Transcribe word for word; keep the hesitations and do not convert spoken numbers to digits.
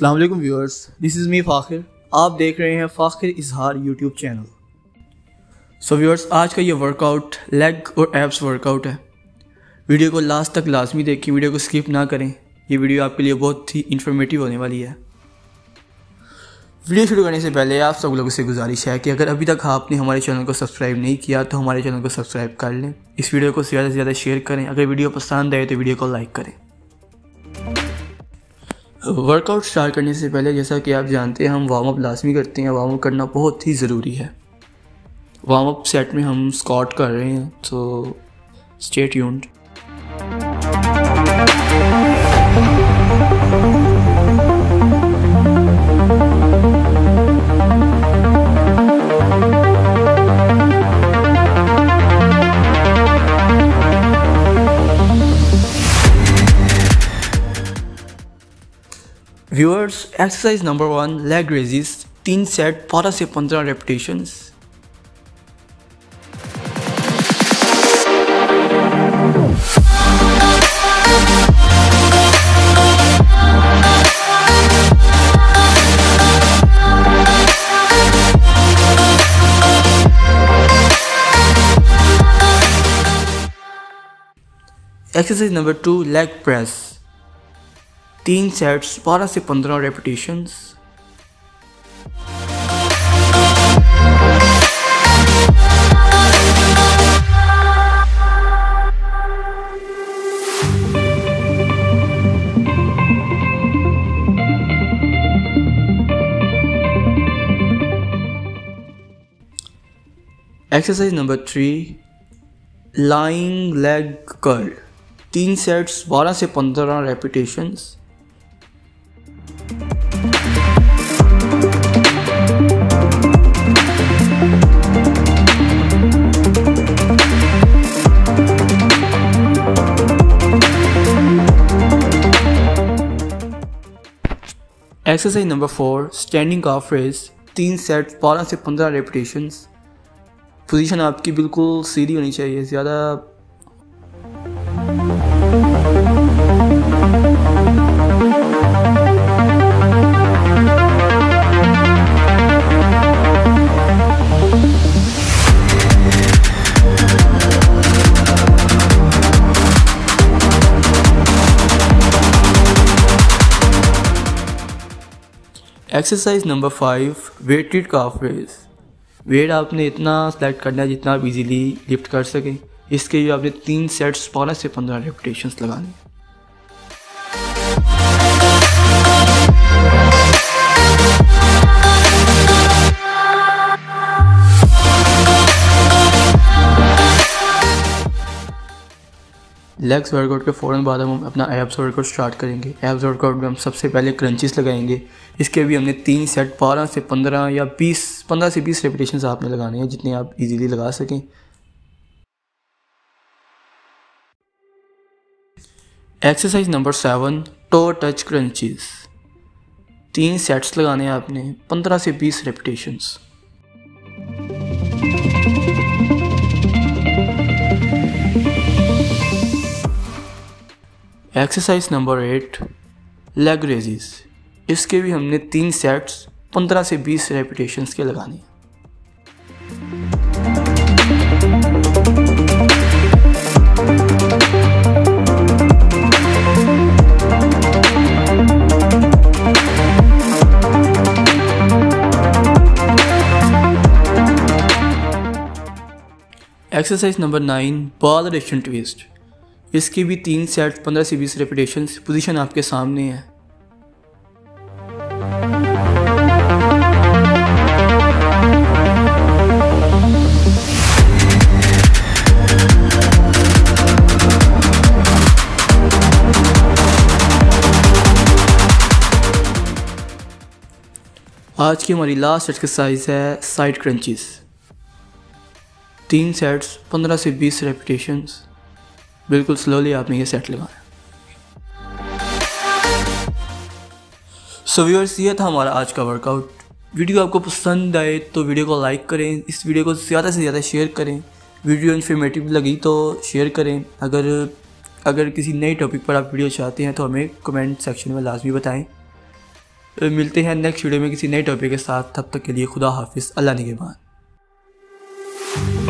अस्सलाम वालेकुम viewers, this is me Fakhir. आप देख रहे हैं फ़ाखिर इज़हार यूट्यूब चैनल। सो व्यूअर्स, आज का ये वर्कआउट लेग और एब्स वर्कआउट है। वीडियो को लास्ट तक लाजमी देखें, वीडियो को स्किप ना करें। ये वीडियो आपके लिए बहुत ही इंफॉर्मेटिव होने वाली है। वीडियो शुरू करने से पहले आप सब लोगों से गुजारिश है कि अगर अभी तक आपने हमारे चैनल को सब्सक्राइब नहीं किया तो हमारे चैनल को सब्सक्राइब कर लें। इस वीडियो को ज़्यादा से ज़्यादा शेयर करें। अगर वीडियो पसंद आए तो वीडियो को लाइक करें। वर्कआउट स्टार्ट करने से पहले, जैसा कि आप जानते हैं, हम वार्म अप लाजमी करते हैं। वार्म अप करना बहुत ही ज़रूरी है। वार्म अप सेट में हम स्क्वाट कर रहे हैं, तो stay tuned. Viewers, exercise number one, leg raises, तीन सेट, बारह से पंद्रह repetitions. Exercise number two, leg press, तीन सेट्स, बारह से पंद्रह repetitions. Exercise number three, lying leg curl, तीन सेट्स, बारह से पंद्रह repetitions. Exercise number four, standing calf raise, तीन सेट, बारह से पंद्रह रेपिटेशंस। पोजीशन आपकी बिल्कुल सीधी होनी चाहिए, ज़्यादा exercise number five, weighted calf raise, weight आपने इतना सेलेक्ट करना है जितना आप इजीली लिफ्ट कर सकें। इसके लिए आपने तीन सेट्स, बारह से पंद्रह रेपिटेशंस लगाने हैं। लेग्स वर्कआउट के फ़ौरन बाद हम अपना एब्स वर्कआउट स्टार्ट करेंगे। एब्स वर्कआउट में हम सबसे पहले क्रंचेस लगाएंगे। इसके भी हमने तीन सेट, बारह से पंद्रह या बीस पंद्रह से बीस रेपिटेशंस आपने लगाने हैं, जितने आप इजीली लगा सकें। Exercise number seven, toe touch crunches, तीन सेट्स लगाने हैं आपने, पंद्रह से बीस repetitions. Exercise number eight, leg raises, इसके भी हमने तीन सेट्स, पंद्रह से बीस रेपिटेशंस के लगाने हैं। Exercise number nine, ball rotation twist, इसकी भी तीन सेट, पंद्रह से बीस रेपिटेशंस। पोजीशन आपके सामने है। आज की हमारी लास्ट एक्सरसाइज है साइड क्रंचेस, तीन सेट्स, पंद्रह से बीस रेपिटेशंस। बिल्कुल स्लोली आपने ये सेट लगाना है। सो व्यूअर्स, ये था हमारा आज का वर्कआउट। वीडियो आपको पसंद आए तो वीडियो को लाइक करें। इस वीडियो को ज़्यादा से ज़्यादा शेयर करें। वीडियो इन्फॉर्मेटिव लगी तो शेयर करें। अगर अगर किसी नए टॉपिक पर आप वीडियो चाहते हैं तो हमें कमेंट सेक्शन में लाजमी बताएं। मिलते हैं नेक्स्ट वीडियो में किसी नए टॉपिक के साथ। तब तक के लिए खुदा हाफिज़, अल्लाह निगहबान।